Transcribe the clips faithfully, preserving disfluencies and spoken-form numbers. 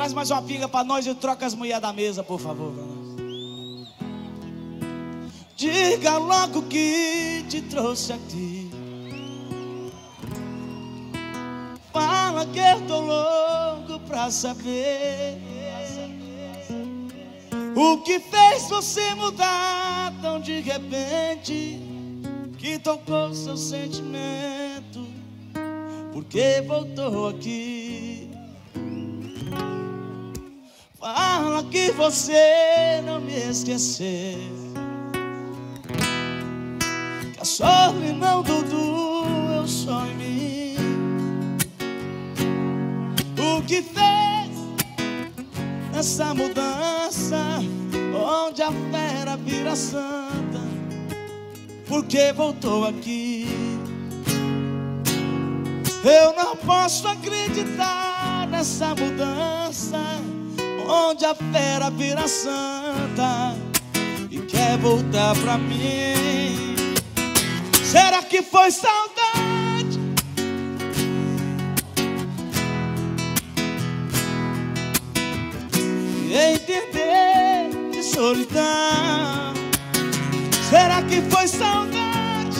Traz mais uma pinga pra nós e troca as mulheres da mesa, por favor. Diga logo que te trouxe aqui. Fala que eu tô louco pra saber o que fez você mudar tão de repente, que tocou seu sentimento, porque voltou aqui. Fala que você não me esqueceu, que a solidão do Dudu eu só em mim. O que fez essa mudança, onde a fera vira santa, porque voltou aqui. Eu não posso acreditar nessa mudança, onde a fera vira santa e quer voltar pra mim. Será que foi saudade? Entender de solidão. Será que foi saudade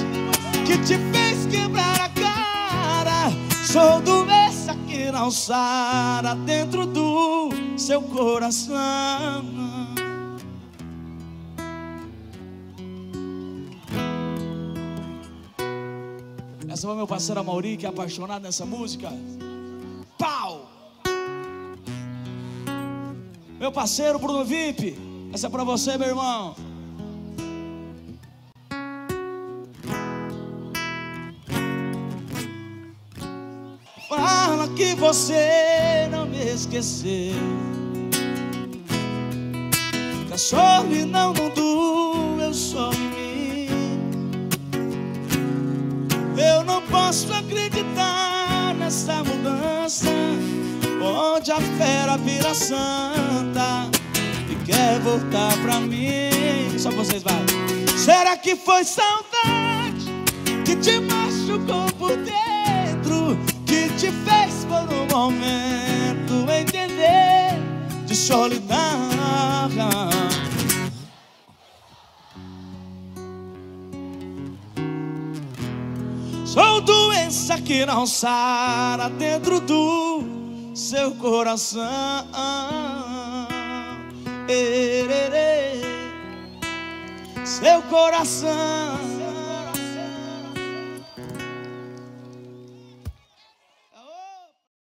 que te fez quebrar a cara? Sou doença que não sara dentro do seu coração. Essa foi meu parceiro Amauri, que é apaixonado nessa música. Pau! Meu parceiro Bruno V I P, essa é pra você, meu irmão. Fala que você não me esqueceu, que a solidão não doeu só em mim. Eu não posso acreditar nessa mudança, onde a fera vira santa e quer voltar pra mim. Só vocês vai. Será que foi saudade que te machucou por dentro, que te fez por um momento entender de solidão? Sou doença que não sara dentro do seu coração. Seu coração.